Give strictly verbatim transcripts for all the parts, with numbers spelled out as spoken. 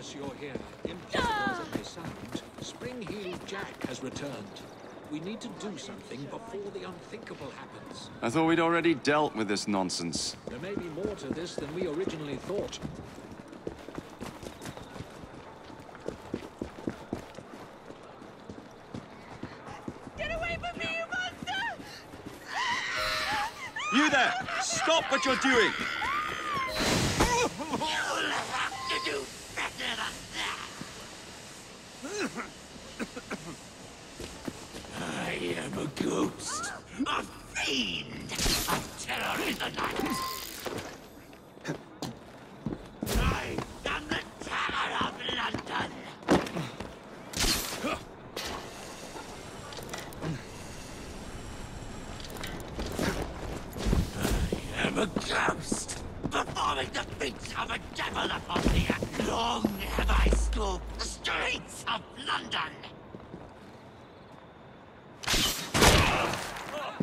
darkness you're here, impossible as it may sound, Spring Heel Jack has returned. We need to do something before the unthinkable happens. I thought we'd already dealt with this nonsense. There may be more to this than we originally thought. Get away from me, you monster! You there! Stop what you're doing! I am a ghost, a fiend, a terror in the night. I am the terror of London. I am a ghost, performing the feats of a devil upon the earth. Long have I stalked the streets of London.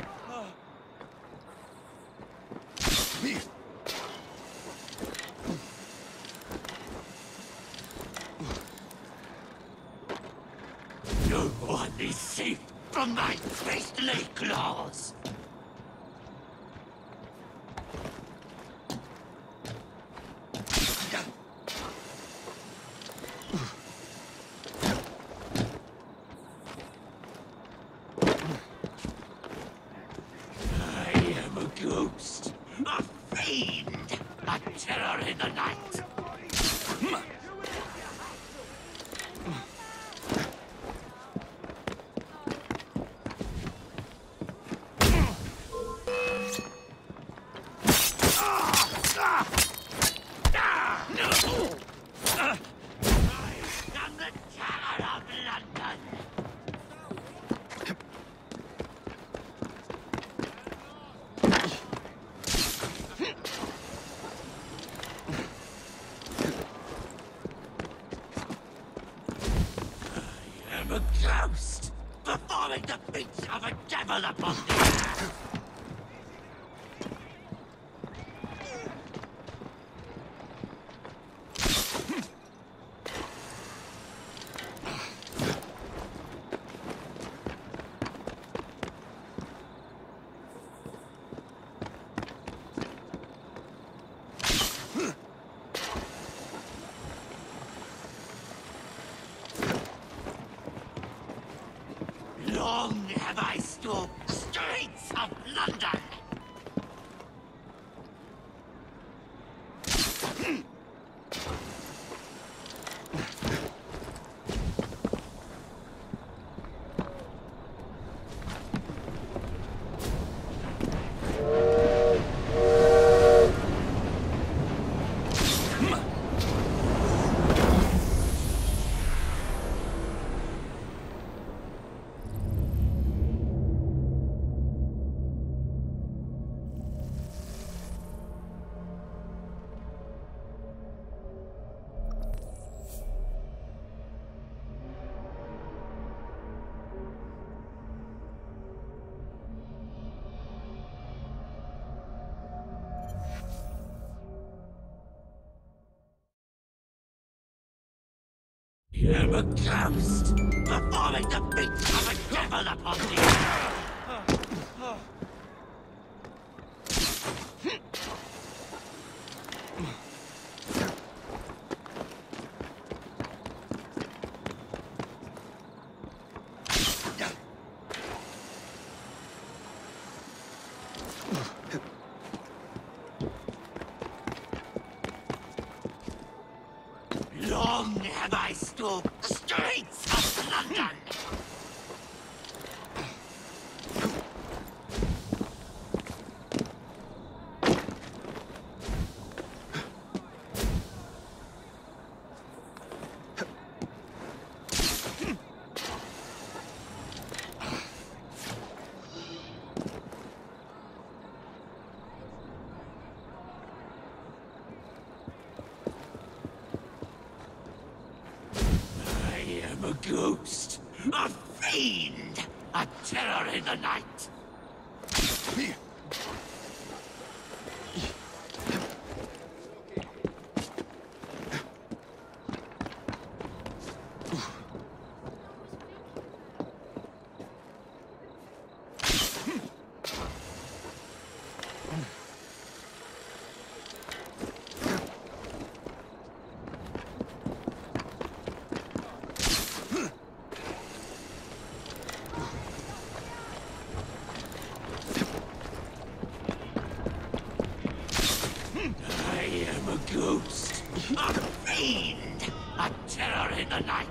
No one is safe from my priestly claws! I am a ghost, a fiend, a terror in the night. A ghost, performing the feats of a devil upon the earth. Long have I stalked the streets of London! I am a ghost, performing the feats of a devil upon the earth. Long have I stalked the streets of London! A ghost, a fiend, a terror in the night. I'm a ghost, a fiend, a terror in the night.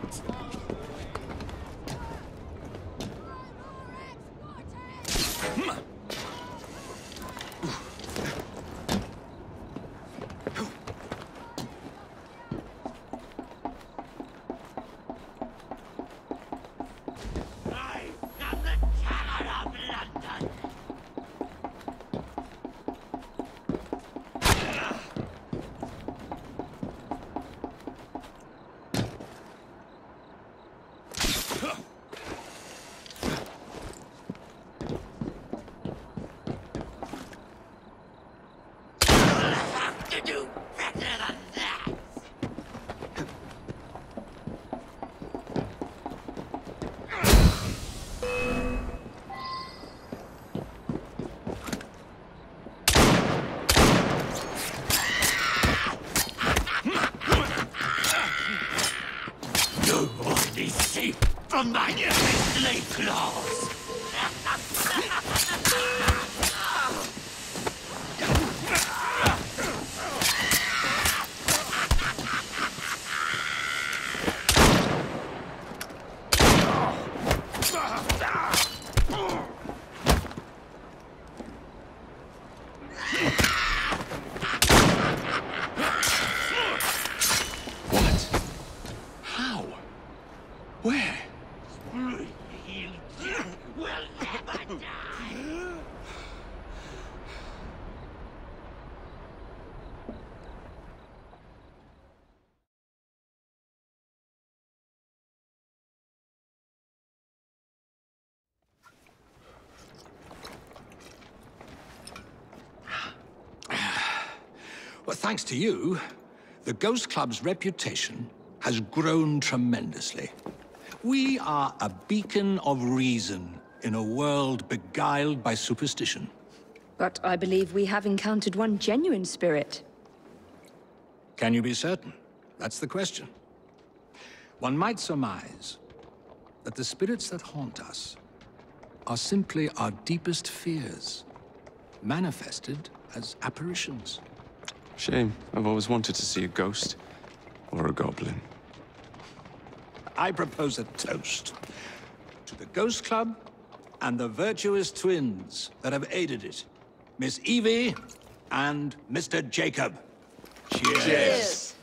From my deadly claws! What? How? Where? Spring Heel Jack will never die! Well, thanks to you, the Ghost Club's reputation has grown tremendously. We are a beacon of reason in a world beguiled by superstition. But I believe we have encountered one genuine spirit. Can you be certain? That's the question. One might surmise that the spirits that haunt us are simply our deepest fears, manifested as apparitions. Shame. I've always wanted to see a ghost or a goblin. I propose a toast to the Ghost Club and the virtuous twins that have aided it, Miss Evie and Mister Jacob. Cheers. Cheers.